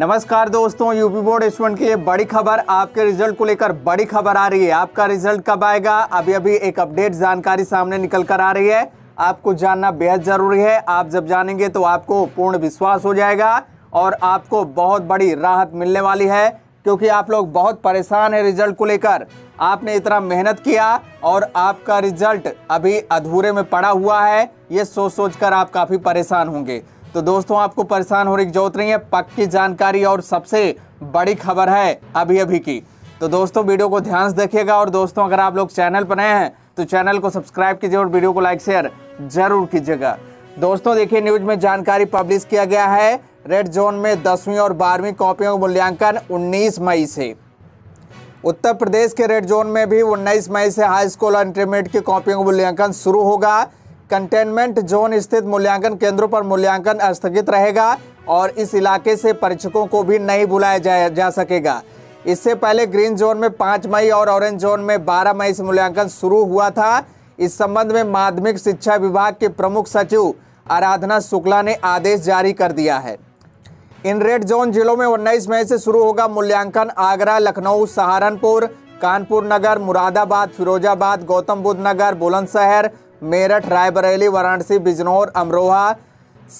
नमस्कार दोस्तों, UP board student की ये बड़ी खबर, आपके रिजल्ट को लेकर बड़ी खबर आ रही है। आपका रिजल्ट कब आएगा? अभी अभी एक अपडेट जानकारी सामने निकल कर आ रही है। आपको जानना बेहद ज़रूरी है। आप जब जानेंगे तो आपको पूर्ण विश्वास हो जाएगा और आपको बहुत बड़ी राहत मिलने वाली है, क्योंकि आप लोग बहुत परेशान हैं रिजल्ट को लेकर। आपने इतना मेहनत किया और आपका रिजल्ट अभी अधूरे में पड़ा हुआ है, ये सोच सोच कर आप काफ़ी परेशान होंगे। तो दोस्तों, आपको परेशान होने की जरूरत नहीं है। पक्की जानकारी और सबसे बड़ी खबर है अभी अभी की। तो दोस्तों, वीडियो को ध्यान से देखिएगा। और दोस्तों, अगर आप लोग चैनल पर नए हैं तो चैनल को सब्सक्राइब कीजिए और वीडियो को लाइक शेयर जरूर कीजिएगा। दोस्तों देखिए, न्यूज में जानकारी पब्लिश किया गया है, रेड जोन में 10वीं और 12वीं कॉपियों का मूल्यांकन 19 मई से। उत्तर प्रदेश के रेड जोन में भी 19 मई से हाई स्कूल और इंटरमीडिएट की कॉपियों का मूल्यांकन शुरू होगा। कंटेनमेंट जोन स्थित मूल्यांकन केंद्रों पर मूल्यांकन स्थगित रहेगा और इस इलाके से परीक्षकों को भी नहीं बुलाया जा सकेगा। इससे पहले ग्रीन जोन में 5 मई और ऑरेंज जोन में 12 मई से मूल्यांकन शुरू हुआ था। इस संबंध में माध्यमिक शिक्षा विभाग के प्रमुख सचिव आराधना शुक्ला ने आदेश जारी कर दिया है। इन रेड जोन जिलों में 19 मई से शुरू होगा मूल्यांकन। आगरा, लखनऊ, सहारनपुर, कानपुर नगर, मुरादाबाद, फिरोजाबाद, गौतम बुद्ध नगर, बुलंदशहर, मेरठ, रायबरेली, वाराणसी, बिजनौर, अमरोहा,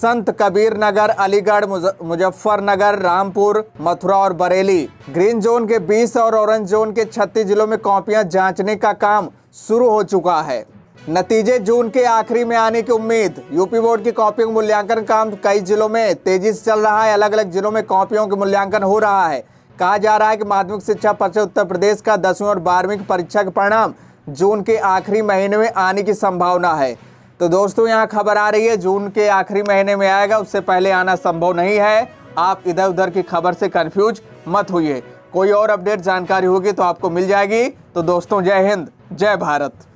संत कबीर नगर, अलीगढ़, मुजफ्फरनगर, रामपुर, मथुरा और बरेली। ग्रीन जोन के 20 और ऑरेंज जोन के 36 जिलों में कॉपियां जांचने का काम शुरू हो चुका है। नतीजे जून के आखिरी में आने की उम्मीद। यूपी बोर्ड की कॉपियों का मूल्यांकन काम कई जिलों में तेजी से चल रहा है। अलग अलग जिलों में कॉपियों का मूल्यांकन हो रहा है। कहा जा रहा है कि माध्यमिक शिक्षा परिषद उत्तर प्रदेश का 10वीं और 12वीं की परीक्षा के परिणाम जून के आखिरी महीने में आने की संभावना है। तो दोस्तों, यहाँ खबर आ रही है जून के आखिरी महीने में आएगा, उससे पहले आना संभव नहीं है। आप इधर उधर की खबर से कंफ्यूज मत होइए। कोई और अपडेट जानकारी होगी तो आपको मिल जाएगी। तो दोस्तों, जय हिंद, जय भारत।